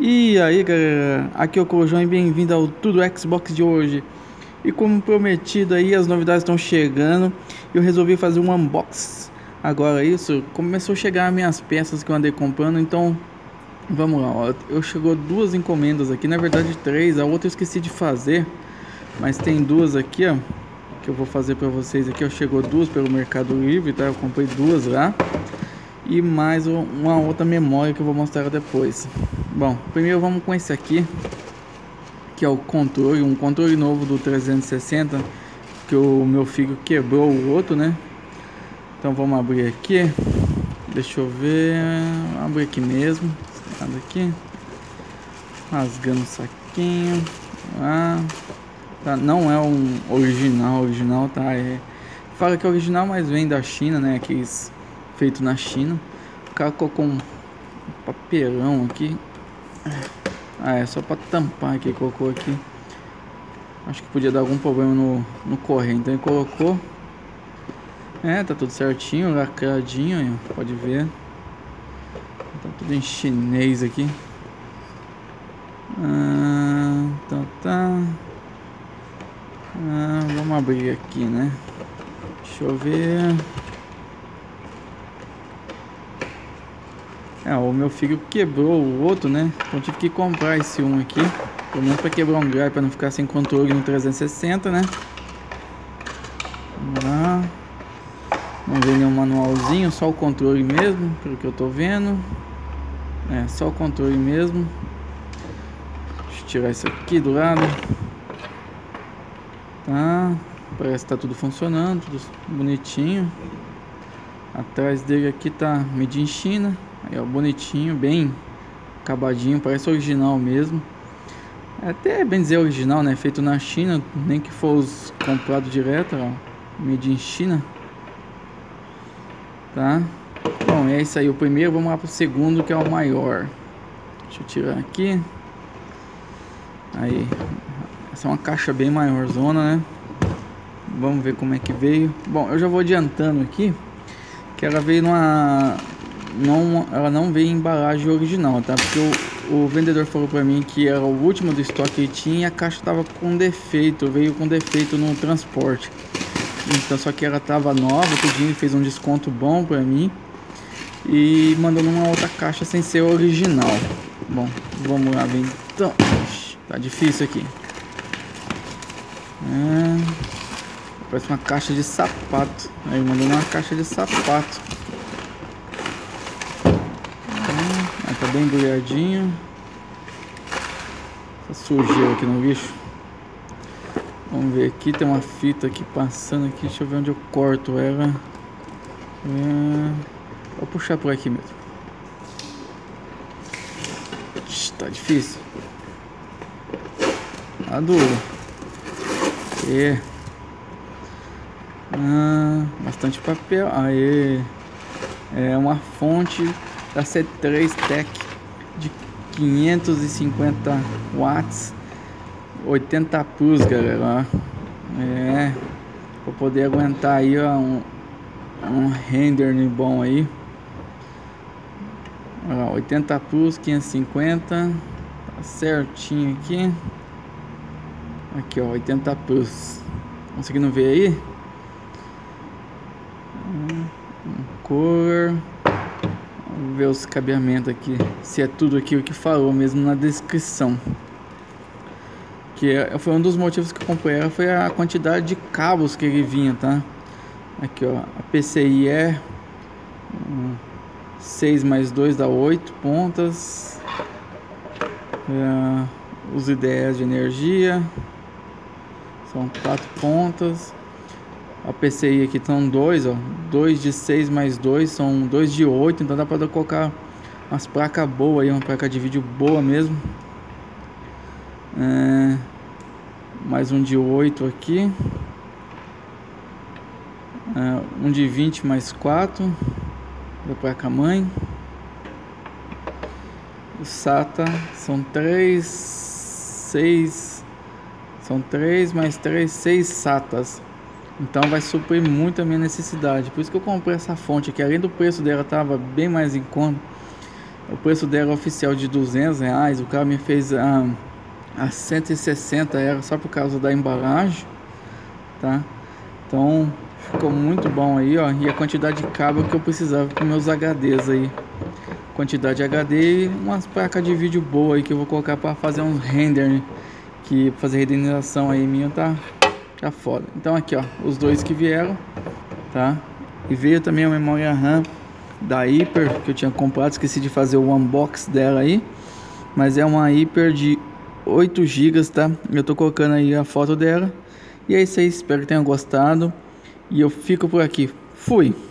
E aí galera, aqui é o Corujão e bem-vindo ao Tudo Xbox de hoje. E como prometido aí, as novidades estão chegando e eu resolvi fazer um unboxing. Agora isso, começou a chegar as minhas peças que eu andei comprando, então vamos lá, ó. Eu chegou duas encomendas aqui, na verdade três, a outra eu esqueci de fazer. Mas tem duas aqui, ó, que eu vou fazer pra vocês aqui, ó. Chegou duas pelo Mercado Livre, tá? Eu comprei duas lá. E mais uma outra memória que eu vou mostrar depois. Bom, primeiro vamos com esse aqui, que é o controle, um controle novo do 360, que o meu filho quebrou o outro, né? Então vamos abrir aqui. Deixa eu ver, abrir aqui mesmo, nada aqui. Rasgando o saquinho. Ah, tá, não é um original, tá? É, fala que é original, mas vem da China, né? Aqueles feito na China. O cara colocou um papelão aqui. Ah, é só pra tampar aqui, colocou aqui. Acho que podia dar algum problema no correio, então ele colocou. É, tá tudo certinho, lacradinho, pode ver. Tá tudo em chinês aqui. Ah, tá. Ah, vamos abrir aqui, né? Deixa eu ver. É, o meu filho quebrou o outro, né? Então tive que comprar esse um aqui, pelo menos para quebrar um galho, para não ficar sem controle no 360, né? Vamos lá. Não vem nenhum manualzinho, só o controle mesmo, pelo que eu tô vendo. É, só o controle mesmo. Deixa eu tirar isso aqui do lado. Tá, parece que tá tudo funcionando, tudo bonitinho. Atrás dele aqui tá Made in China. Aí, ó, bonitinho, bem acabadinho, parece original mesmo. Até bem dizer original, né? Feito na China, nem que fosse comprado direto, ó. Made in China. Tá? Bom, é isso aí. O primeiro, vamos lá pro segundo, que é o maior. Deixa eu tirar aqui. Aí. Essa é uma caixa bem maiorzona, né? Vamos ver como é que veio. Bom, eu já vou adiantando aqui, que ela veio numa... Não, ela não veio em embalagem original, tá? Porque o vendedor falou pra mim que era o último do estoque que tinha e a caixa tava com defeito, veio com defeito no transporte. Então, só que ela tava nova, tudinho, fez um desconto bom pra mim e mandou numa outra caixa sem ser original. Bom, vamos lá, vem então. Tá difícil aqui. Parece uma caixa de sapato. Aí mandou uma caixa de sapato. Tá bem embrulhadinho. Essa sujeira aqui no lixo. Vamos ver aqui, tem uma fita aqui passando aqui. Deixa eu ver onde eu corto ela. Vou puxar por aqui mesmo. Tá difícil. Tá duro. Aê. Ah, bastante papel. Aê. É uma fonte da C3 Tech de 550 watts, 80 plus, galera. É, pra poder aguentar aí, ó, um render bom aí. Ó, 80 plus, 550, tá certinho aqui. Aqui, ó, 80 plus. Conseguindo ver aí? Cor. Vamos ver os cabeamentos aqui, se é tudo aqui o que falou mesmo na descrição. Que foi um dos motivos que eu comprei ela, foi a quantidade de cabos que ele vinha, tá? Aqui, ó, a PCI é 6+2 dá 8 pontas. Os IDEs de energia são 4 pontas. A PCI aqui são 2, ó, 2 de 6 mais 2, são 2 de 8, então dá para colocar umas placas boas aí, uma placa de vídeo boa mesmo. Mais um de 8 aqui. Um de 20 mais 4, da placa mãe. O SATA são 3, 6, são 3 mais 3, 6 SATAs. Então vai suprir muito a minha necessidade. Por isso que eu comprei essa fonte aqui. Além do preço dela, tava bem mais em conta. O preço dela oficial de R$200, o cara me fez a 160, era só por causa da embalagem, tá? Então ficou muito bom aí, ó. E a quantidade de cabo que eu precisava para meus HDs aí, quantidade de HD e umas placas de vídeo boa aí que eu vou colocar para fazer um render, que fazer renderização aí minha tá foda. Então aqui, ó, os dois que vieram, tá? E veio também a memória RAM da Hyper, que eu tinha comprado, esqueci de fazer o unbox dela aí, mas é uma Hyper de 8 GB, tá? Eu tô colocando aí a foto dela. E é isso aí, espero que tenham gostado e eu fico por aqui. Fui!